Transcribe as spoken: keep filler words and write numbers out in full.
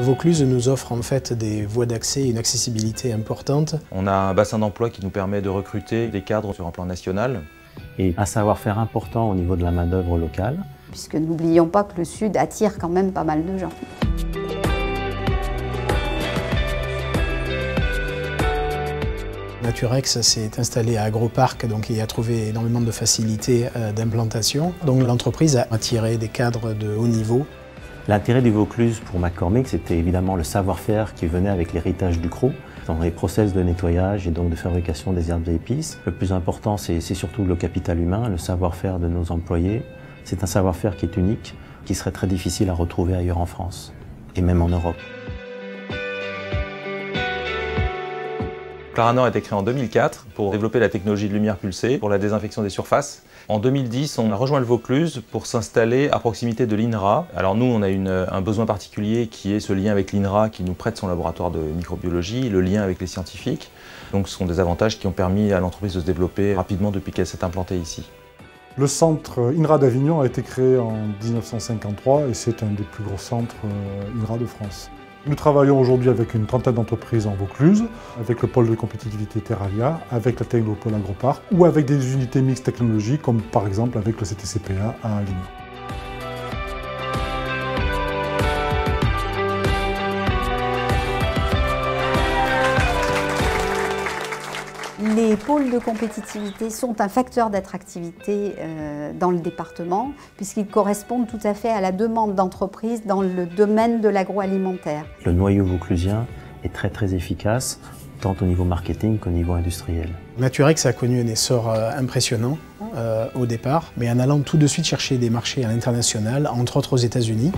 Vaucluse nous offre en fait des voies d'accès et une accessibilité importante. On a un bassin d'emploi qui nous permet de recruter des cadres sur un plan national. Et un savoir-faire important au niveau de la main-d'œuvre locale. Puisque n'oublions pas que le Sud attire quand même pas mal de gens. Naturex s'est installé à Agroparc, donc il a trouvé énormément de facilités d'implantation. Donc l'entreprise a attiré des cadres de haut niveau. L'intérêt du Vaucluse pour McCormick, c'était évidemment le savoir-faire qui venait avec l'héritage du Crot, dans les process de nettoyage et donc de fabrication des herbes et épices. Le plus important, c'est surtout le capital humain, le savoir-faire de nos employés. C'est un savoir-faire qui est unique, qui serait très difficile à retrouver ailleurs en France et même en Europe. Paranor a été créé en deux mille quatre pour développer la technologie de lumière pulsée pour la désinfection des surfaces. En deux mille dix, on a rejoint le Vaucluse pour s'installer à proximité de l'I N R A. Alors nous, on a une, un besoin particulier qui est ce lien avec l'I N R A qui nous prête son laboratoire de microbiologie, le lien avec les scientifiques. Donc ce sont des avantages qui ont permis à l'entreprise de se développer rapidement depuis qu'elle s'est implantée ici. Le centre I N R A d'Avignon a été créé en mille neuf cent cinquante-trois et c'est un des plus gros centres I N R A de France. Nous travaillons aujourd'hui avec une trentaine d'entreprises en Vaucluse, avec le pôle de compétitivité Terralia, avec la technopôle Agroparc ou avec des unités mixtes technologiques comme par exemple avec le C T C P A à Avignon. Les pôles de compétitivité sont un facteur d'attractivité dans le département puisqu'ils correspondent tout à fait à la demande d'entreprises dans le domaine de l'agroalimentaire. Le noyau vauclusien est très très efficace tant au niveau marketing qu'au niveau industriel. Naturex a connu un essor impressionnant euh, au départ, mais en allant tout de suite chercher des marchés à l'international, entre autres aux États-Unis.